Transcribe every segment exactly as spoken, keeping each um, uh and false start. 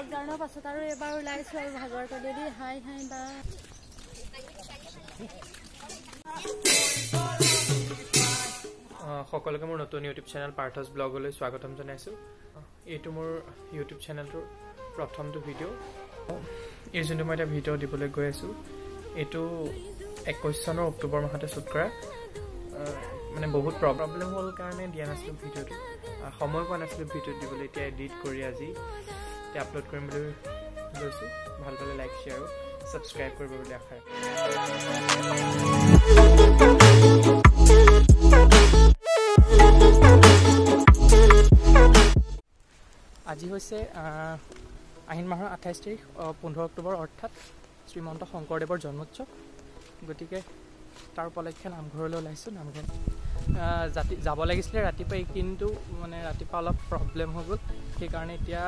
Lockdowner pasat aru ebar ulaisu aru bhagor to dedi hi hi ba hokoloke mor notun YouTube channel Partha's Blog le swagatam janaisu etu mor YouTube channel to prothom to video ei jontu moi eta video dibole goi asu etu একৈশ চনৰ অক্টোবৰ মাহতে shoot কৰা মানে বহুত problem hol karone dia naslo video to সময় পোৱা নাছিল video dibole eta edit kori aji upload কৰিম বুলি লৈছো ভাল ভাল লাইক শেয়াৰ আৰু সাবস্ক্ৰাইব কৰিব বুলি আশা আজি হৈছে আহিন মাহৰ আঠাইশ তাৰিখ পোন্ধৰ অক্টোবৰ অৰ্থাৎ শ্ৰীমন্ত শংকৰদেৱৰ জন্মোৎসৱ গতিকে তাৰ উপলক্ষে নামঘৰলৈ ওলাইছো নামঘৰ জাতি যাব লাগিছিল ৰাতিপাই কিন্তু মানে ৰাতিপা অলপ প্ৰবলেম হৈ গল সেই কাৰণে এতিয়া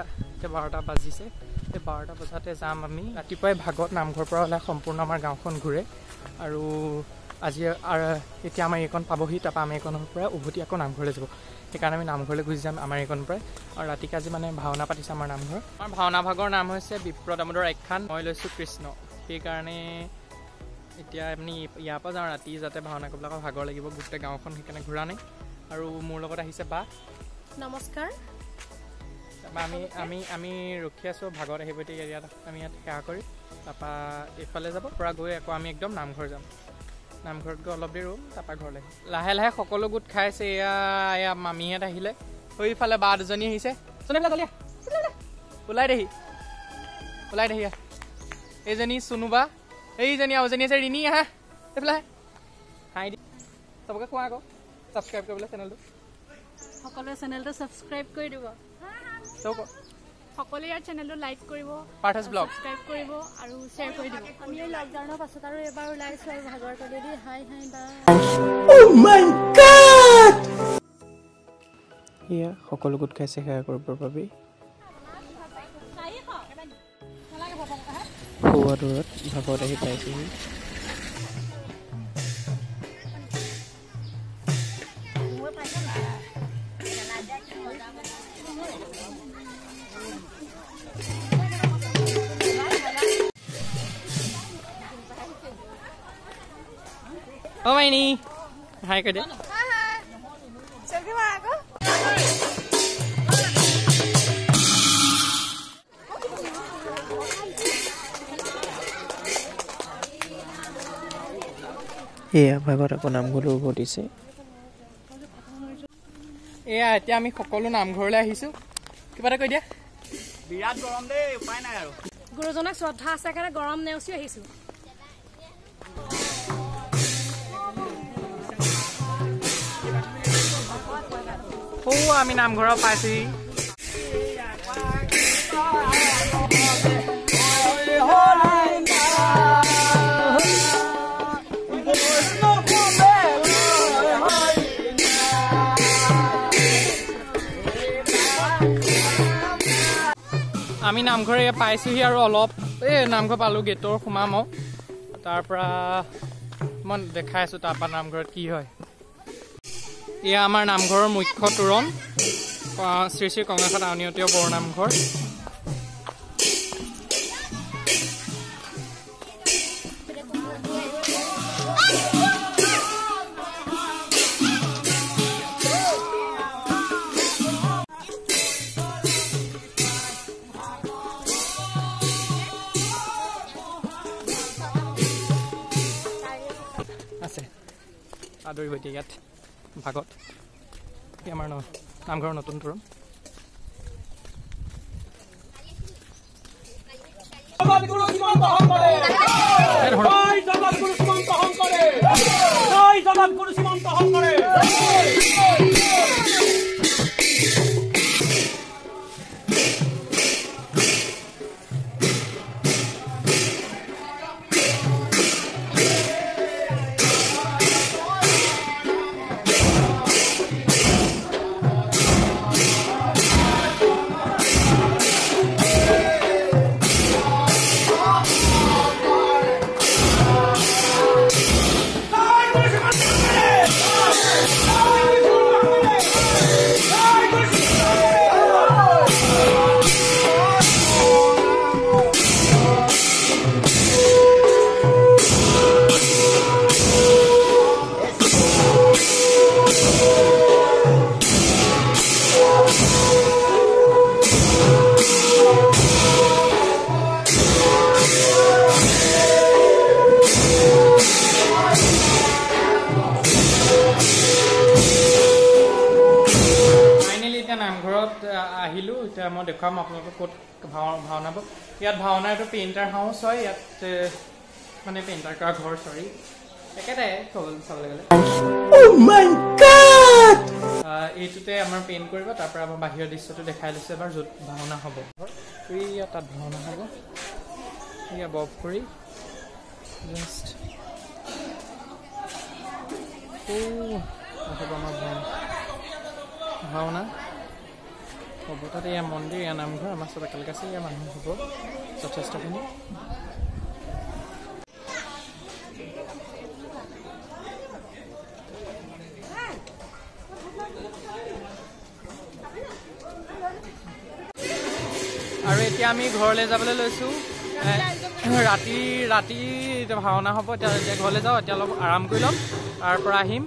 বাৰটা বাজিছে তে বাৰটা বজাতে যাম আমি ৰাতিপাই ভাগত নামঘৰ পৰা ওলাই সম্পূৰ্ণ আমাৰ গাঁওখন ঘুৰে আৰু আজি এতিয়া আমাৰ এখন পাবহি তাপা আমি এখনৰ পৰা উভতি আকৌ নামঘৰলৈ যাব সেই কাৰণে আমি নামঘৰলৈ গুচি যাম আমাৰ এখন পৰা আৰু ৰাতিকে আজি মানে ভাওনা পাতিছে আমাৰ নামঘৰ আমাৰ ভাওনা ভাগৰ নাম হৈছে বিপ্ৰ দামোদৰ একখান মই লৈছো কৃষ্ণ সেই কাৰণে এতিয়া আমি ইয়াৰ পৰা যাওঁ ৰাতি যাতে ভাওনা কৰিবলৈ ভাগৰ লাগিব গোটেই গাঁওখন সেইকাৰণে ঘূৰা নাই আৰু মোৰ লগত আহিছে বা নমস্কাৰ আমি আমি আমি ৰখি আছো ভাগৰ আহিবতে ইয়াত আমি ইয়াত সেৱা কৰি তাপা এফালে যাব পৰা গৈ আকৌ আমি একদম নামঘৰ যাম নামঘৰত গৈ অলপ দেৰি ৰ'ম তাপা ঘৰলৈ লাহে লাহে সকলো গোট খাইছে এয়া এয়া মামীহঁত আহিলে সেইফালে বা দুজনী আহিছে চোনবিলাক জলিয়া ওলাই দেহি ওলাই দেহি এইজনী চুনুবা এইজনী আউজনী আছে ৰিণী আহা এইফালে হাই দি চবকে কোৱা আকৌ ছাবস্ক্ৰাইব কৰিবলৈ চেনেলটো সকলোৱে চেনেলটো ছাবস্ক্ৰাইব কৰি দিব সব সকলে ইয়াৰ চেনেলটো লাইক কৰিব Partha's Blog সাবস্ক্ৰাইব কৰিব আৰু শেয়াৰ কৰি দিব আমি এই লকডাউনৰ পাছত আৰু এবাৰ ওলাইছো আৰু ভাগৰ কৰি দি হাই হাই বাই ও মাই গড ইয়া সকলো গুট খাইছে হেয়া কৰিব পাবি হোৱাৰত ভাগৰ আহি পাইছে Oh my knee. Hi, good. Hi, hi. So good, Marco. Yeah, my brother, I'm going to go to see. Yeah, tell me, Kokolo, I'm going to see. Keep it good. বিরাট গরম দে উপায় নাই আৰু গুৰুজনক শ্ৰদ্ধা আছে কাৰণে গৰম নেওছি আহিছো ও আমি নামঘৰ পাইছি আমি নামঘৰ এ পাইছোহি আৰু অলপ এ নামঘৰ পালো গেটৰ খুমাম তাৰ পৰা মন দেখাইছো তাৰ পৰা নামঘৰত কি হয় ইয়া আমাৰ নামঘৰৰ মুখ্য তোৰণ শ্ৰী শ্ৰী কংগাখাত আউনীয়তীয় বৰ নামঘৰ আদৰি গৈ ইয়াত ভাগত আমাৰ নামঘৰ নতুন তোৰণ দেখুৱাম আপোনালোকক কোট ভাওনা ইয়াত ভাওনা এটা পেইন্টাৰ হাউস হয় ইয়াত মানে পেইন্টাৰ কা ঘৰ সৰি একেটাই চল চল গলে ও মাই গড এইটোতে আমাৰ পেইন্ট কৰিব তাৰপৰা আমাৰ বাহিৰৰ দৃশ্যটো দেখাই লৈছে এবাৰ যত ভাওনা হ'ব ইয়াত ভাওনা হ'ব ইয়া বব কৰি জাস্ট ও হ'ব আমাৰ ভাওনা But I am on the and I'm going to Calcassia and go such as Stephanie. Aretiami, Horlezabalasu, Rati, Rati, the Havana Hopo, Holeza, Talo Aramculum, Arprahim.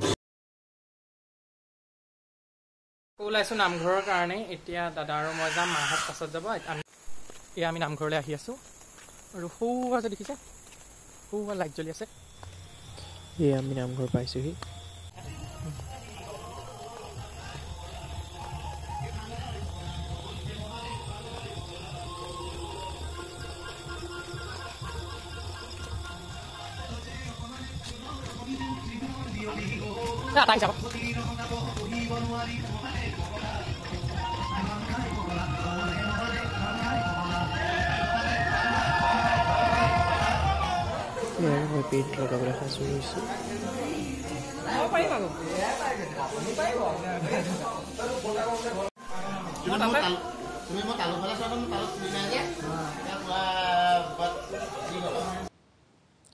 Let's go to the house. Now, the house is going to be a little bit of a house. Who is it? Who is it? This is my house. Now, let's go. Paint लगा बड़ा है सुनो इससे। तुम्हें मत आलू वाला साबन तालू सुनना है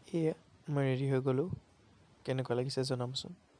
क्या? ये मरेरी है गोलू क्या ने कॉलेज से जो नाम सुन